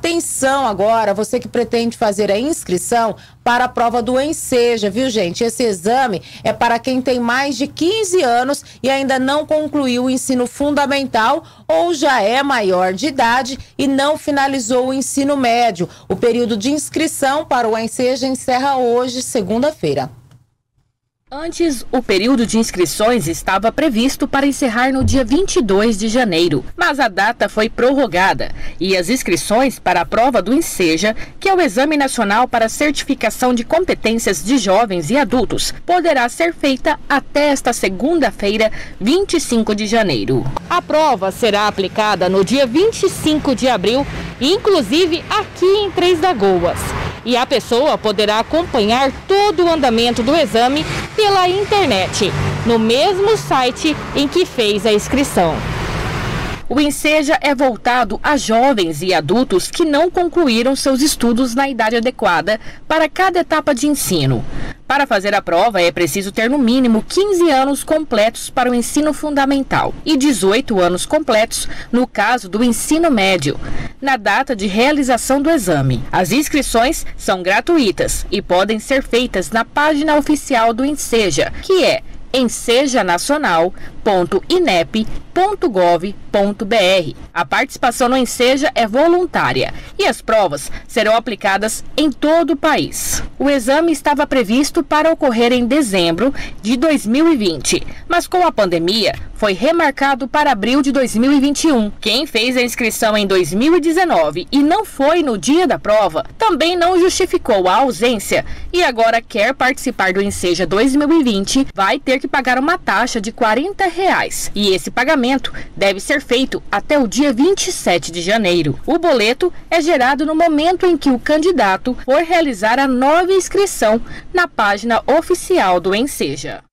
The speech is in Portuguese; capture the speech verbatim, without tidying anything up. Atenção agora, você que pretende fazer a inscrição para a prova do Encceja, viu, gente? Esse exame é para quem tem mais de quinze anos e ainda não concluiu o ensino fundamental ou já é maior de idade e não finalizou o ensino médio. O período de inscrição para o Encceja encerra hoje, segunda-feira. Antes, o período de inscrições estava previsto para encerrar no dia vinte e dois de janeiro, mas a data foi prorrogada e as inscrições para a prova do Encceja, que é o Exame Nacional para Certificação de Competências de Jovens e Adultos, poderá ser feita até esta segunda-feira, vinte e cinco de janeiro. A prova será aplicada no dia vinte e cinco de abril, inclusive aqui em Três Lagoas. E a pessoa poderá acompanhar todo o andamento do exame pela internet, no mesmo site em que fez a inscrição. O Encceja é voltado a jovens e adultos que não concluíram seus estudos na idade adequada para cada etapa de ensino. Para fazer a prova, é preciso ter no mínimo quinze anos completos para o ensino fundamental e dezoito anos completos no caso do ensino médio, na data de realização do exame. As inscrições são gratuitas e podem ser feitas na página oficial do Encceja, que é encceja nacional ponto inep ponto gov ponto br. A participação no Encceja é voluntária e as provas serão aplicadas em todo o país. O exame estava previsto para ocorrer em dezembro de dois mil e vinte, mas com a pandemia foi remarcado para abril de dois mil e vinte e um. Quem fez a inscrição em dois mil e dezenove e não foi no dia da prova também não justificou a ausência e agora quer participar do Encceja dois mil e vinte, vai ter que pagar uma taxa de quarenta reais e esse pagamento deve ser feito até o dia vinte e sete de janeiro. O boleto é gerado no momento em que o candidato for realizar a nova inscrição na página oficial do Encceja.